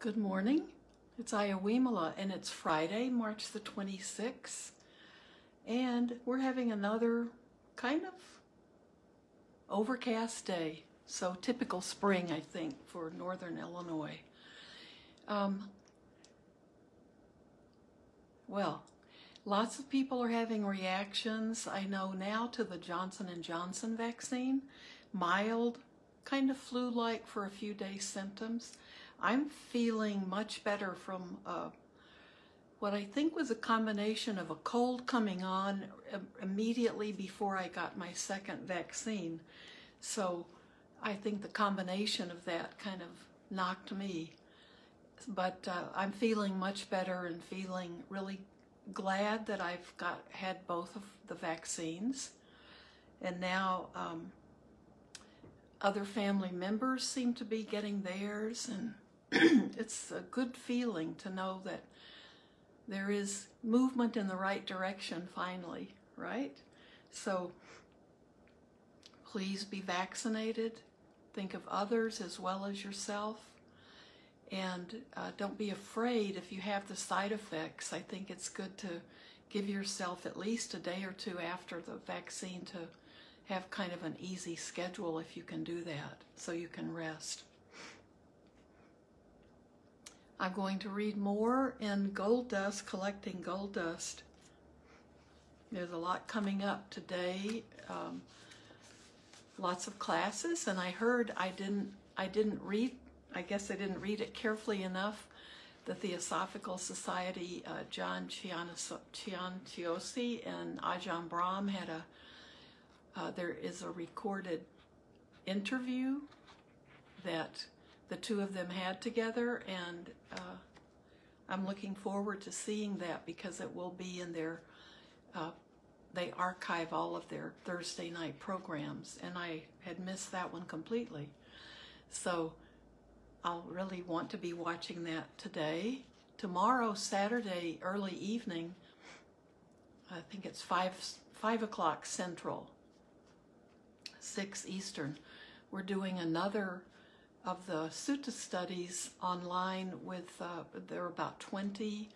Good morning, it's Ayya Vimala and it's Friday, March the 26th, and we're having another kind of overcast day, so typical spring, I think, for northern Illinois. Well, lots of people are having reactions, I know now, to the Johnson and Johnson vaccine, mild, kind of flu-like for a few days symptoms. I'm feeling much better from what I think was a combination of a cold coming on immediately before I got my second vaccine. So I think the combination of that kind of knocked me. But I'm feeling much better and feeling really glad that I've had both of the vaccines. And now other family members seem to be getting theirs, and it's a good feeling to know that there is movement in the right direction finally, right? So please be vaccinated. Think of others as well as yourself. And don't be afraid if you have the side effects. I think it's good to give yourself at least a day or two after the vaccine to have kind of an easy schedule if you can do that, so you can rest. I'm going to read more in Gold Dust, Collecting Gold Dust. There's a lot coming up today, lots of classes, and I heard I guess I didn't read it carefully enough, the Theosophical Society, John Chianciosi and Ajahn Brahm had there is a recorded interview that the two of them had together, and I'm looking forward to seeing that because it will be in their, they archive all of their Thursday night programs, and I had missed that one completely. So I'll really want to be watching that today. Tomorrow, Saturday, early evening, I think it's 5 o'clock Central, 6 Eastern, we're doing another of the sutta studies online with, there are about 20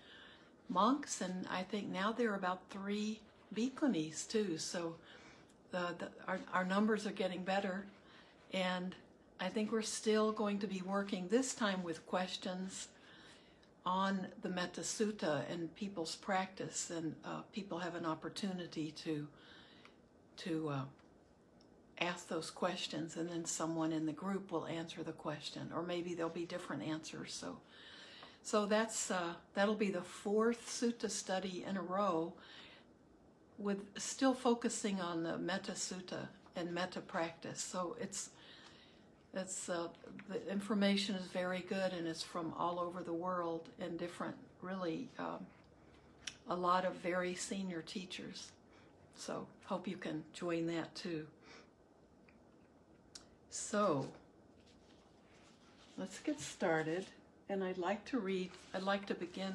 monks, and I think now there are about 3 bhikkhunis too, so our numbers are getting better, and I think we're still going to be working this time with questions on the Metta Sutta and people's practice, and people have an opportunity to ask those questions, and then someone in the group will answer the question, or maybe there'll be different answers. So that's that'll be the 4th sutta study in a row, with still focusing on the Metta Sutta and Metta practice. So it's the information is very good, and it's from all over the world and different, really, a lot of very senior teachers. So hope you can join that too. So let's get started, and I'd like to begin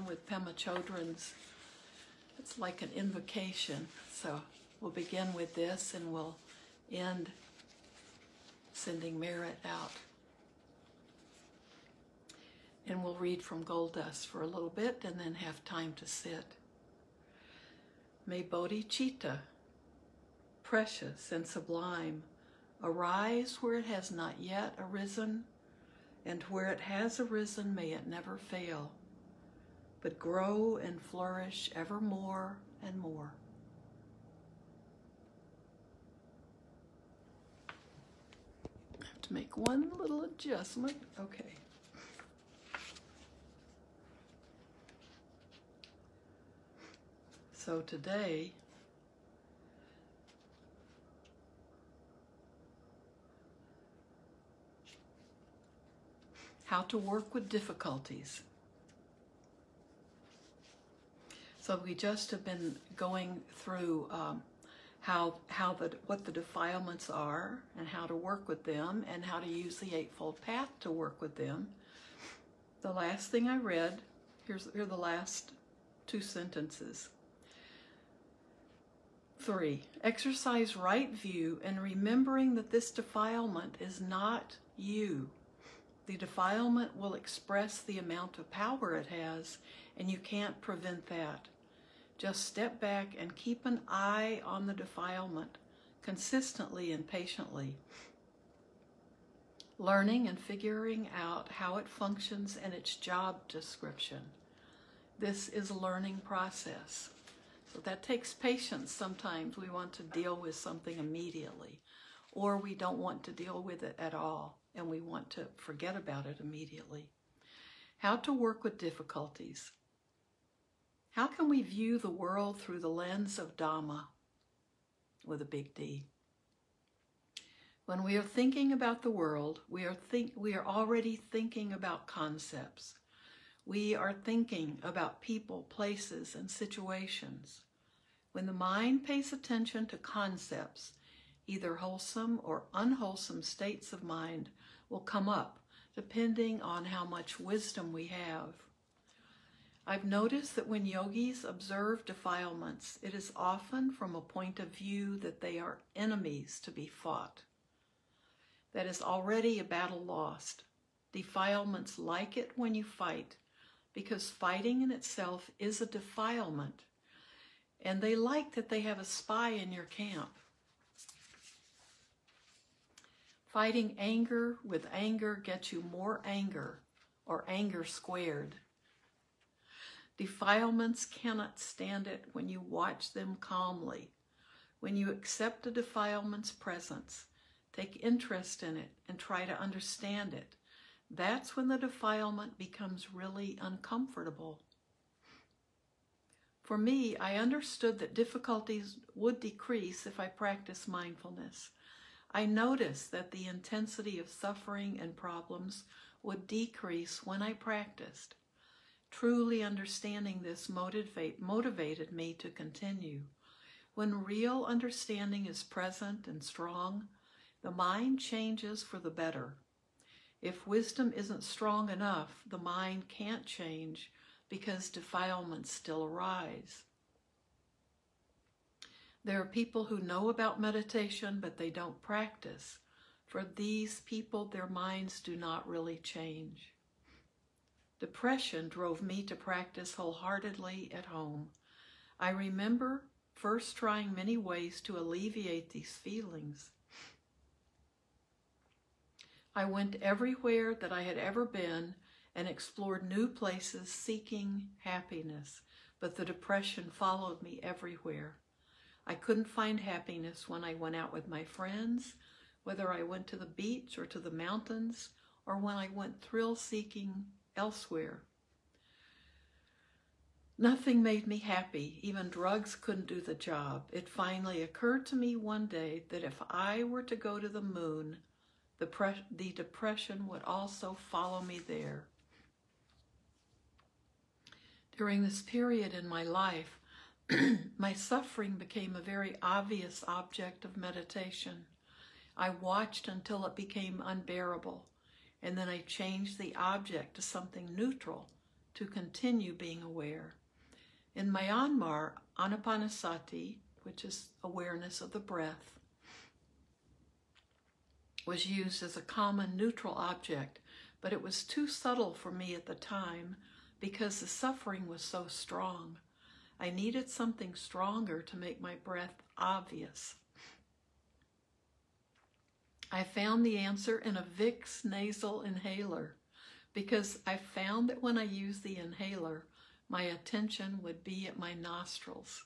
with Pema Chodron's, it's like an invocation. So we'll begin with this, and we'll end sending merit out. And we'll read from Gold Dust for a little bit and then have time to sit. May Bodhicitta, precious and sublime, arise where it has not yet arisen, and where it has arisen may it never fail, but grow and flourish ever more and more. I have to make one little adjustment. Okay. So today, how to work with difficulties. So we just have been going through what the defilements are and how to work with them and how to use the Eightfold Path to work with them. The last thing I read, here are the last 2 sentences. 3, exercise right view and remembering that this defilement is not you. The defilement will express the amount of power it has, and you can't prevent that. Just step back and keep an eye on the defilement, consistently and patiently, learning and figuring out how it functions and its job description. This is a learning process. So that takes patience. Sometimes we want to deal with something immediately, or we don't want to deal with it at all, and we want to forget about it immediately. How to work with difficulties. How can we view the world through the lens of Dhamma, with a big D? When we are thinking about the world, we are already thinking about concepts. We are thinking about people, places, and situations. When the mind pays attention to concepts, either wholesome or unwholesome states of mind will come up, depending on how much wisdom we have. I've noticed that when yogis observe defilements, it is often from a point of view that they are enemies to be fought. That is already a battle lost. Defilements like it when you fight, because fighting in itself is a defilement, and they like that they have a spy in your camp. Fighting anger with anger gets you more anger, or anger squared. Defilements cannot stand it when you watch them calmly. When you accept a defilement's presence, take interest in it and try to understand it. That's when the defilement becomes really uncomfortable. For me, I understood that difficulties would decrease if I practiced mindfulness. I noticed that the intensity of suffering and problems would decrease when I practiced. Truly understanding this motivated me to continue. When real understanding is present and strong, the mind changes for the better. If wisdom isn't strong enough, the mind can't change because defilements still arise. There are people who know about meditation, but they don't practice. For these people, their minds do not really change. Depression drove me to practice wholeheartedly at home. I remember first trying many ways to alleviate these feelings. I went everywhere that I had ever been and explored new places seeking happiness, but the depression followed me everywhere. I couldn't find happiness when I went out with my friends, whether I went to the beach or to the mountains, or when I went thrill-seeking elsewhere. Nothing made me happy. Even drugs couldn't do the job. It finally occurred to me one day that if I were to go to the moon, the depression would also follow me there. During this period in my life, my suffering became a very obvious object of meditation. I watched until it became unbearable, and then I changed the object to something neutral to continue being aware. In Myanmar, Anapanasati, which is awareness of the breath, was used as a common neutral object, but it was too subtle for me at the time because the suffering was so strong. I needed something stronger to make my breath obvious. I found the answer in a Vicks nasal inhaler because I found that when I used the inhaler, my attention would be at my nostrils.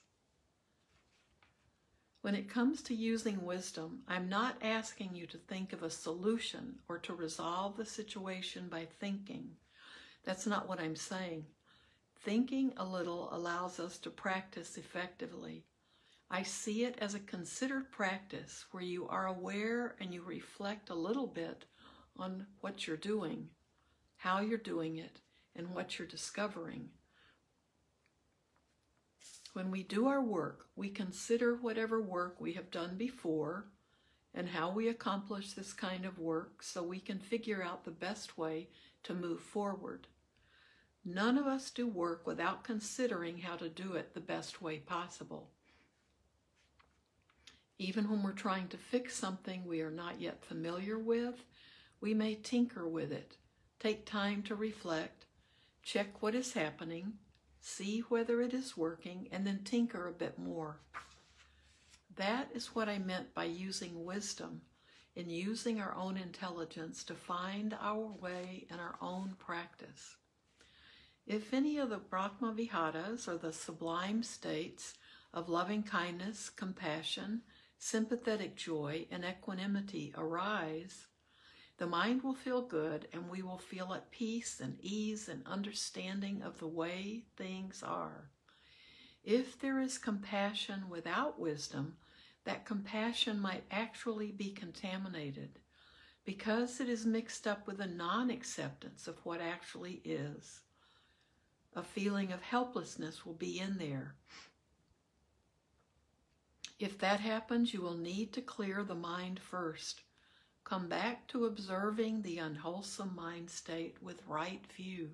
When it comes to using wisdom, I'm not asking you to think of a solution or to resolve the situation by thinking. That's not what I'm saying. Thinking a little allows us to practice effectively. I see it as a considered practice where you are aware and you reflect a little bit on what you're doing, how you're doing it, and what you're discovering. When we do our work, we consider whatever work we have done before and how we accomplish this kind of work so we can figure out the best way to move forward. None of us do work without considering how to do it the best way possible. Even when we're trying to fix something we are not yet familiar with, we may tinker with it Take time to reflect, check what is happening, see whether it is working, and then tinker a bit more. That is what I meant by using wisdom in using our own intelligence to find our way in our own practice. If any of the Brahmaviharas, or the sublime states of loving-kindness, compassion, sympathetic joy, and equanimity arise, the mind will feel good and we will feel at peace and ease and understanding of the way things are. If there is compassion without wisdom, that compassion might actually be contaminated because it is mixed up with a non-acceptance of what actually is. A feeling of helplessness will be in there. If that happens, you will need to clear the mind first. Come back to observing the unwholesome mind state with right view.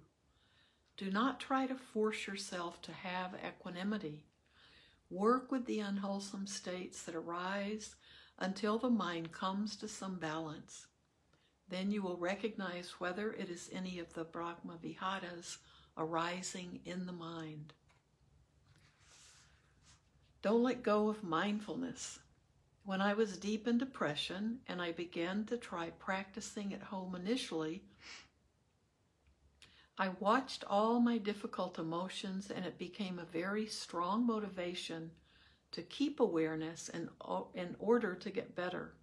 Do not try to force yourself to have equanimity. Work with the unwholesome states that arise until the mind comes to some balance. Then you will recognize whether it is any of the Brahmaviharas arising in the mind. Don't let go of mindfulness. When I was deep in depression and I began to try practicing at home initially, I watched all my difficult emotions, and it became a very strong motivation to keep awareness in order to get better.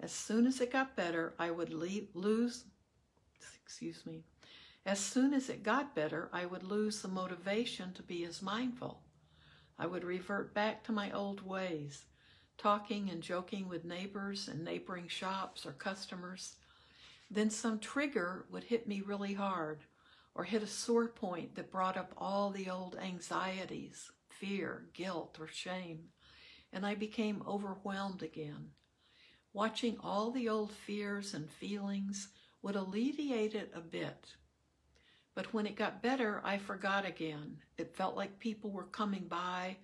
As soon as it got better, I would lose the motivation to be as mindful. I would revert back to my old ways, talking and joking with neighbors and neighboring shops or customers. Then some trigger would hit me really hard, or hit a sore point that brought up all the old anxieties, fear, guilt, or shame, and I became overwhelmed again. Watching all the old fears and feelings would alleviate it a bit. But when it got better, I forgot again. It felt like people were coming by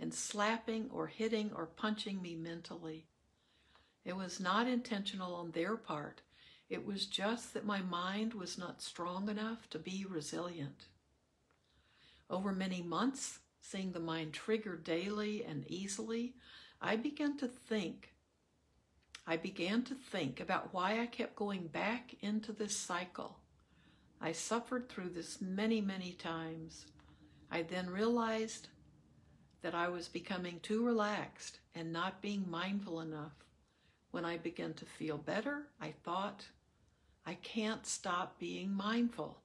and slapping or hitting or punching me mentally. It was not intentional on their part. It was just that my mind was not strong enough to be resilient. Over many months, seeing the mind trigger daily and easily, I began to think about why I kept going back into this cycle. I suffered through this many, many times. I then realized that I was becoming too relaxed and not being mindful enough. When I began to feel better, I thought, I can't stop being mindful.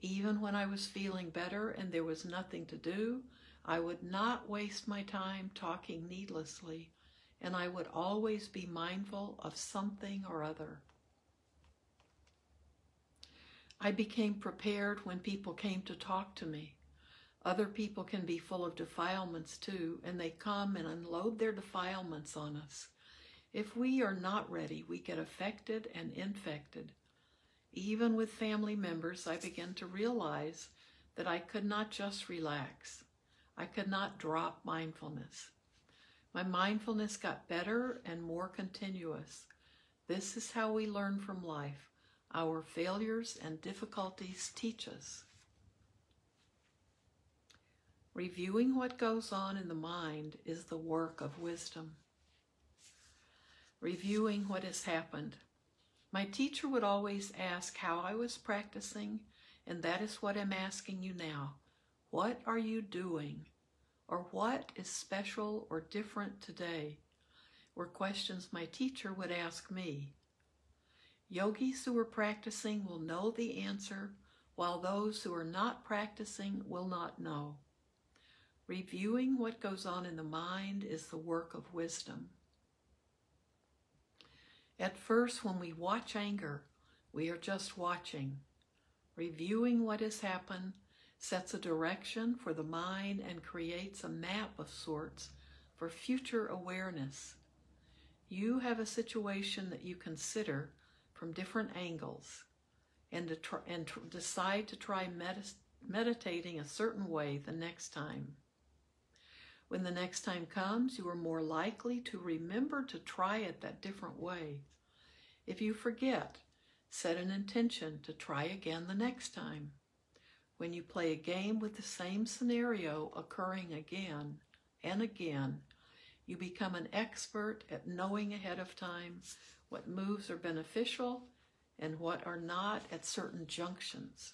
Even when I was feeling better and there was nothing to do, I would not waste my time talking needlessly, and I would always be mindful of something or other. I became prepared when people came to talk to me. Other people can be full of defilements too, and they come and unload their defilements on us. If we are not ready, we get affected and infected. Even with family members, I began to realize that I could not just relax. I could not drop mindfulness. My mindfulness got better and more continuous. This is how we learn from life. Our failures and difficulties teach us. Reviewing what goes on in the mind is the work of wisdom. Reviewing what has happened. My teacher would always ask how I was practicing, and that is what I'm asking you now. What are you doing? Or what is special or different today? Were questions my teacher would ask me. Yogis who are practicing will know the answer, while those who are not practicing will not know. Reviewing what goes on in the mind is the work of wisdom. At first, when we watch anger, we are just watching. Reviewing what has happened sets a direction for the mind and creates a map of sorts for future awareness. You have a situation that you consider from different angles and decide to try meditating a certain way the next time. When the next time comes, you are more likely to remember to try it that different way. If you forget, set an intention to try again the next time. When you play a game with the same scenario occurring again and again, you become an expert at knowing ahead of time what moves are beneficial and what are not at certain junctions.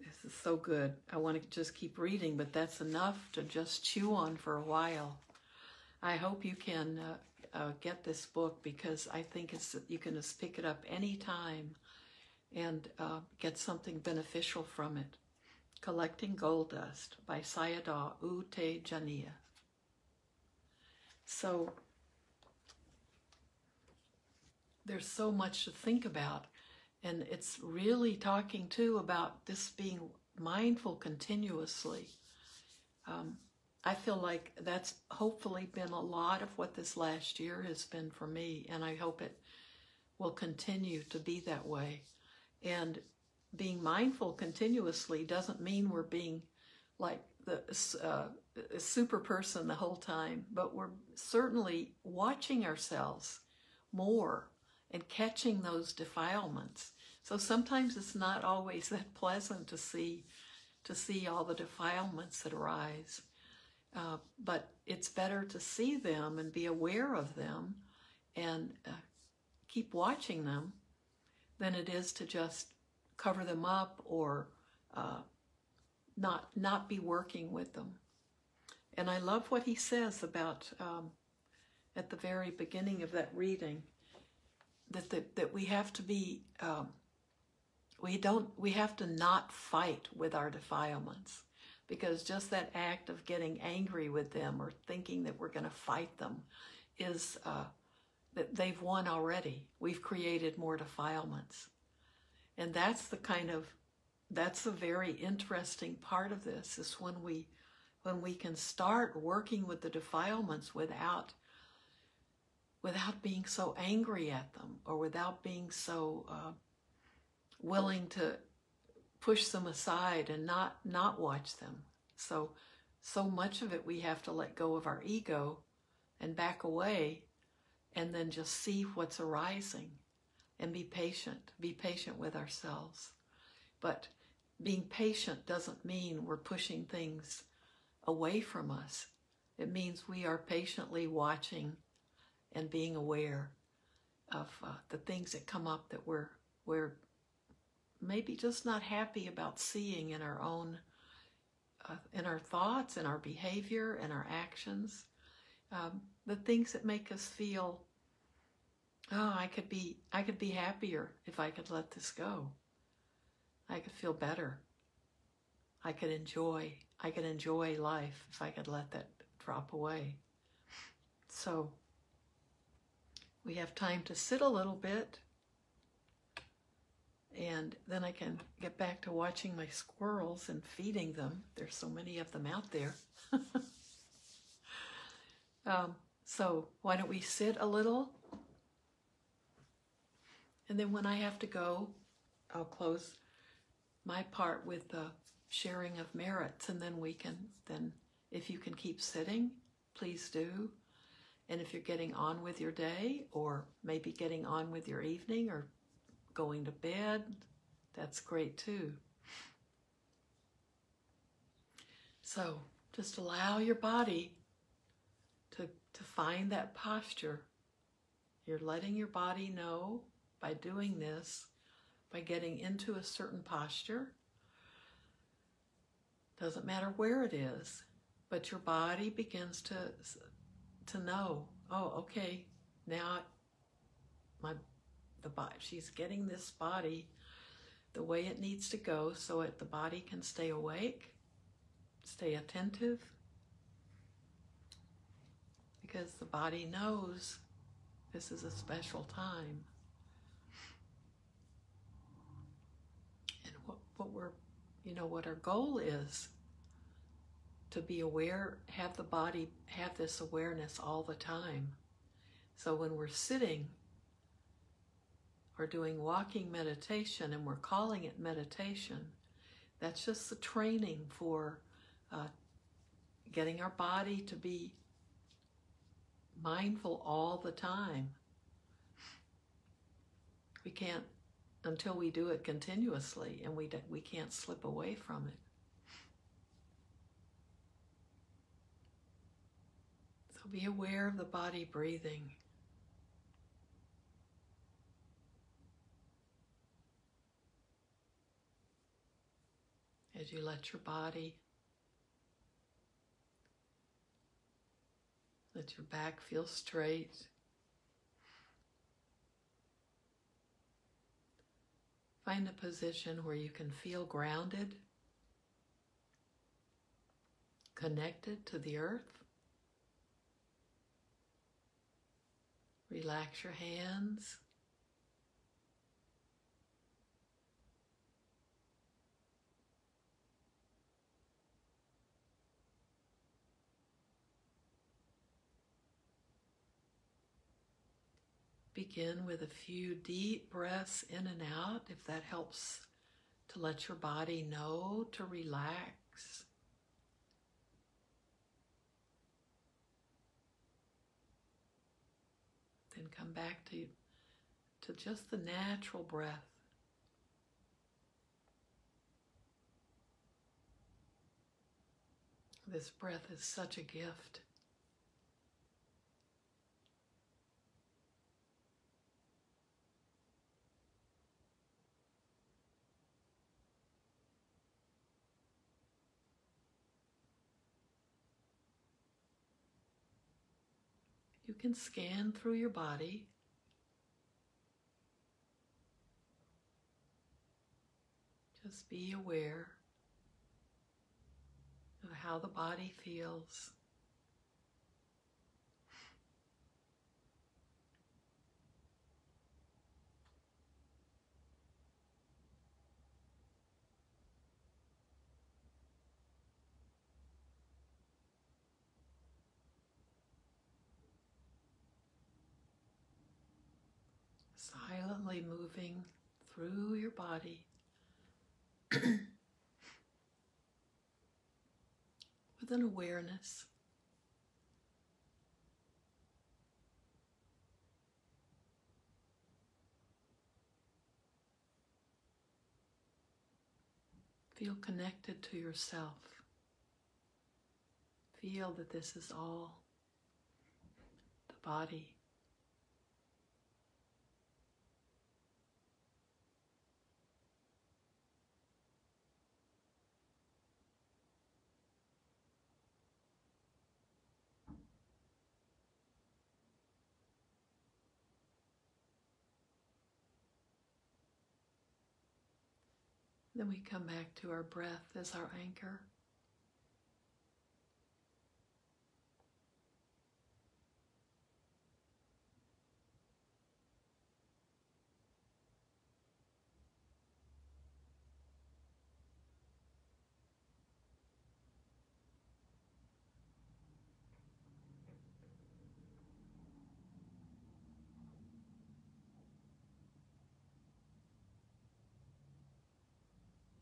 This is so good. I want to just keep reading, but that's enough to just chew on for a while. I hope you can get this book, because I think it's, you can just pick it up anytime and get something beneficial from it. Collecting Gold Dust by Sayadaw U Tejaniya. So there's so much to think about, and it's really talking too about this being mindful continuously. I feel like that's hopefully been a lot of what this last year has been for me, and I hope it will continue to be that way. And being mindful continuously doesn't mean we're being like the super person the whole time, but we're certainly watching ourselves more and catching those defilements. So sometimes it's not always that pleasant to see all the defilements that arise, but it's better to see them and be aware of them and keep watching them than it is to just cover them up or not be working with them. And I love what he says about, at the very beginning of that reading, that we have to be, we have to not fight with our defilements, because just that act of getting angry with them or thinking that we're going to fight them is, that they've won already. We've created more defilements. And that's the very interesting part of this, is when we can start working with the defilements without being so angry at them, or without being so willing to push them aside and not watch them. So much of it we have to let go of our ego and back away, and then just see what's arising. And be patient with ourselves. But being patient doesn't mean we're pushing things away from us. It means we are patiently watching and being aware of the things that come up that we're maybe just not happy about seeing in our own, in our thoughts, in our behavior, in our actions. The things that make us feel, oh, I could be happier if I could let this go. I could feel better. I could enjoy life if I could let that drop away. So we have time to sit a little bit, and then I can get back to watching my squirrels and feeding them. There's so many of them out there. So why don't we sit a little? And then when I have to go, I'll close my part with the sharing of merits, and then we can, if you can keep sitting, please do. And if you're getting on with your day, or maybe getting on with your evening, or going to bed, that's great too. So just allow your body to find that posture. You're letting your body know, by doing this, by getting into a certain posture, doesn't matter where it is, but your body begins to know, oh, okay, now she's getting this body the way it needs to go, so the body can stay awake, stay attentive, because the body knows this is a special time. What our goal is, to be aware, have the body have this awareness all the time. So when we're sitting or doing walking meditation, and we're calling it meditation, that's just the training for getting our body to be mindful all the time. We can't, until we do it continuously, and we can't slip away from it. So be aware of the body breathing. As you let your body, let your back feel straight. Find a position where you can feel grounded, connected to the earth. Relax your hands. Begin with a few deep breaths in and out, if that helps to let your body know to relax. Then come back to just the natural breath. This breath is such a gift. You can scan through your body. Just be aware of how the body feels. Silently moving through your body with an awareness. Feel connected to yourself. Feel that this is all the body. Then we come back to our breath as our anchor.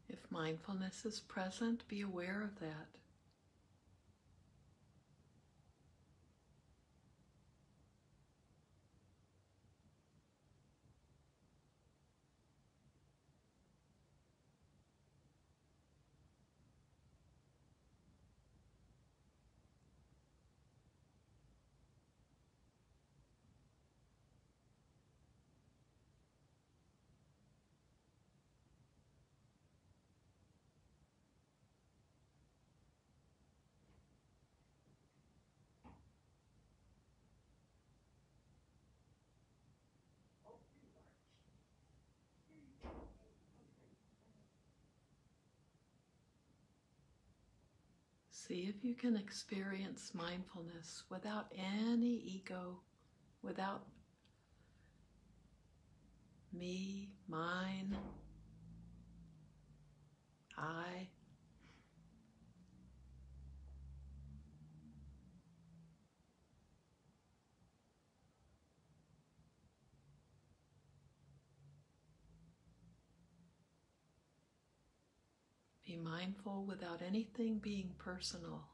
If mindfulness is present, be aware of that. See if you can experience mindfulness without any ego, without me, mine, I. Be mindful without anything being personal.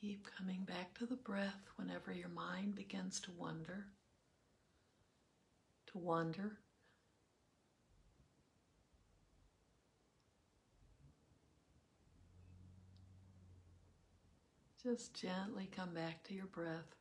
Keep coming back to the breath whenever your mind begins to wander. Just gently come back to your breath.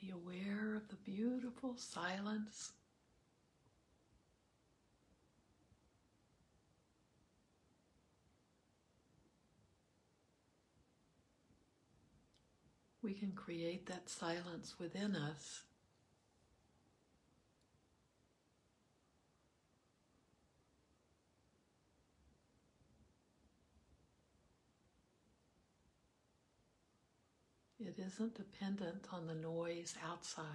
Be aware of the beautiful silence. We can create that silence within us. It isn't dependent on the noise outside.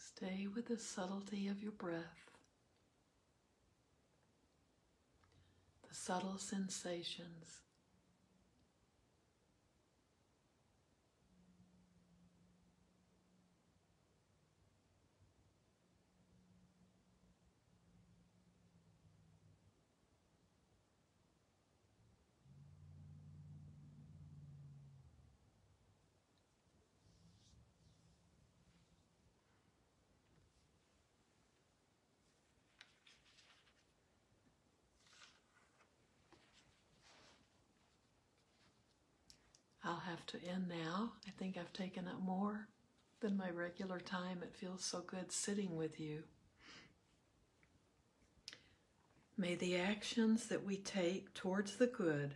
Stay with the subtlety of your breath, the subtle sensations. I'll have to end now. I think I've taken up more than my regular time. It feels so good sitting with you. May the actions that we take towards the good,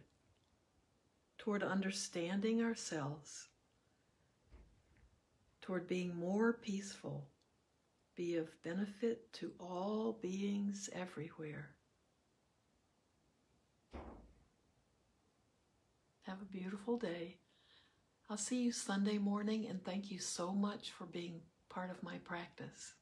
toward understanding ourselves, toward being more peaceful, be of benefit to all beings everywhere. Have a beautiful day. I'll see you Sunday morning, and thank you so much for being part of my practice.